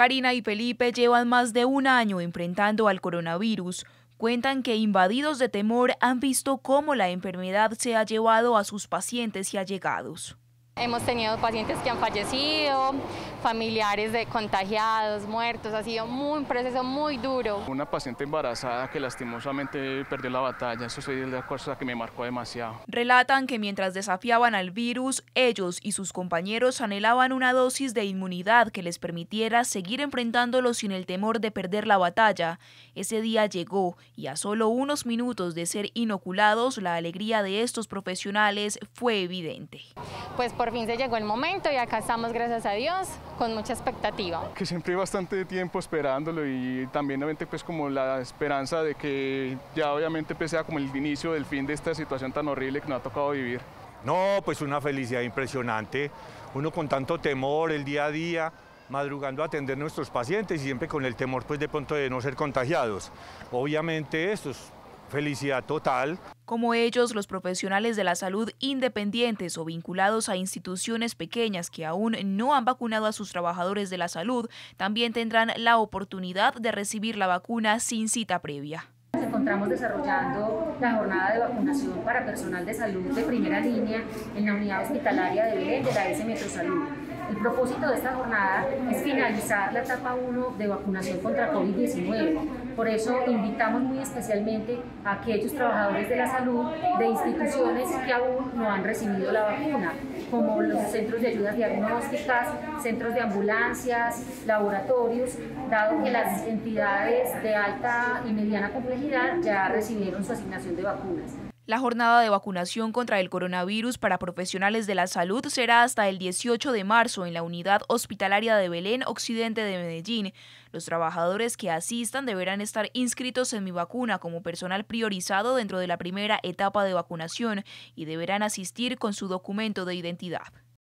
Karina y Felipe llevan más de un año enfrentando al coronavirus. Cuentan que invadidos de temor han visto cómo la enfermedad se ha llevado a sus pacientes y allegados. Hemos tenido pacientes que han fallecido, familiares de contagiados, muertos. Ha sido un proceso muy duro. Una paciente embarazada que lastimosamente perdió la batalla. Eso fue la cosa que me marcó demasiado. Relatan que mientras desafiaban al virus, ellos y sus compañeros anhelaban una dosis de inmunidad que les permitiera seguir enfrentándolo sin el temor de perder la batalla. Ese día llegó y a solo unos minutos de ser inoculados, la alegría de estos profesionales fue evidente. Pues por fin se llegó el momento y acá estamos, gracias a Dios, con mucha expectativa. Que siempre hay bastante tiempo esperándolo y también obviamente pues como la esperanza de que ya obviamente pues sea como el inicio del fin de esta situación tan horrible que nos ha tocado vivir. No, pues una felicidad impresionante, uno con tanto temor el día a día, madrugando a atender nuestros pacientes y siempre con el temor pues de pronto de no ser contagiados. Obviamente esto es felicidad total. Como ellos, los profesionales de la salud independientes o vinculados a instituciones pequeñas que aún no han vacunado a sus trabajadores de la salud, también tendrán la oportunidad de recibir la vacuna sin cita previa. Nos encontramos desarrollando la jornada de vacunación para personal de salud de primera línea en la unidad hospitalaria de Belén de la S. Metrosalud. El propósito de esta jornada es finalizar la etapa 1 de vacunación contra COVID-19. Por eso invitamos muy especialmente a aquellos trabajadores de la salud de instituciones que aún no han recibido la vacuna, como los centros de ayudas diagnósticas, centros de ambulancias, laboratorios, dado que las entidades de alta y mediana complejidad ya recibieron su asignación de vacunas. La jornada de vacunación contra el coronavirus para profesionales de la salud será hasta el 18 de marzo en la unidad hospitalaria de Belén, occidente de Medellín. Los trabajadores que asistan deberán estar inscritos en Mi Vacuna como personal priorizado dentro de la primera etapa de vacunación y deberán asistir con su documento de identidad.